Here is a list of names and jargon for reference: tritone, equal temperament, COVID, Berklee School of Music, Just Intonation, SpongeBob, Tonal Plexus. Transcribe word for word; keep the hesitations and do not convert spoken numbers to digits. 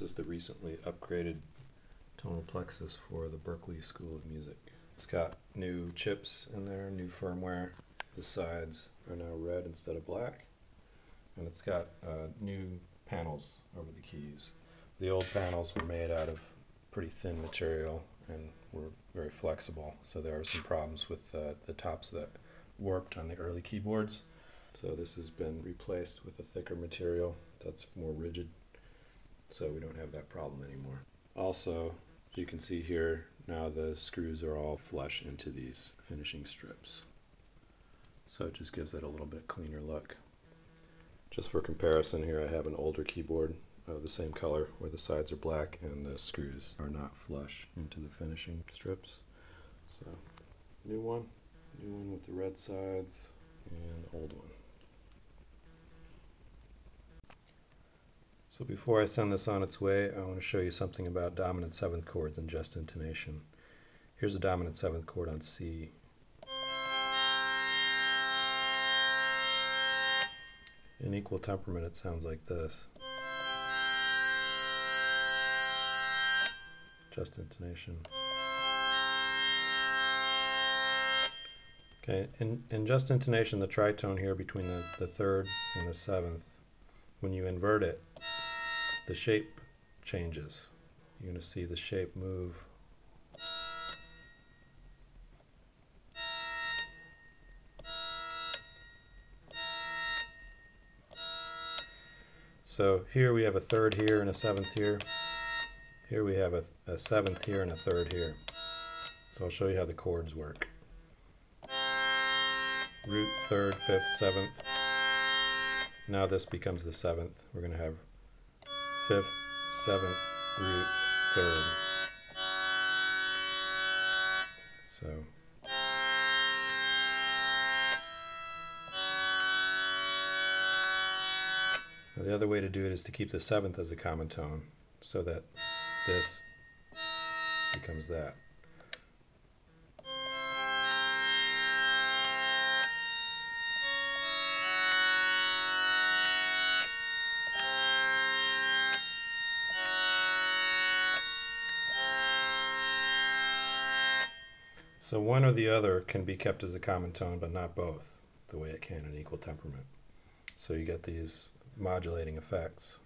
This is the recently upgraded tonal plexus for the Berklee School of Music. It's got new chips in there, new firmware. The sides are now red instead of black. And it's got uh, new panels over the keys. The old panels were made out of pretty thin material and were very flexible. So there were some problems with uh, the tops that warped on the early keyboards. So this has been replaced with a thicker material that's more rigid, so we don't have that problem anymore. Also, you can see here now the screws are all flush into these finishing strips. So it just gives it a little bit cleaner look. Just for comparison here, I have an older keyboard of the same color where the sides are black and the screws are not flush into the finishing strips. So new one, new one with the red sides and the old one. So before I send this on its way, I want to show you something about dominant seventh chords and just intonation. Here's a dominant seventh chord on C. In equal temperament, it sounds like this. Just intonation. Okay, in, in just intonation, the tritone here between the, the third and the seventh, when you invert it, the shape changes. You're going to see the shape move. So here we have a third here and a seventh here. Here we have a, a seventh here and a third here. So I'll show you how the chords work. Root, third, fifth, seventh. Now this becomes the seventh. We're going to have fifth, seventh, root, third. So. Now the other way to do it is to keep the seventh as a common tone so that this becomes that. So one or the other can be kept as a common tone, but not both, the way it can in equal temperament. So you get these modulating effects.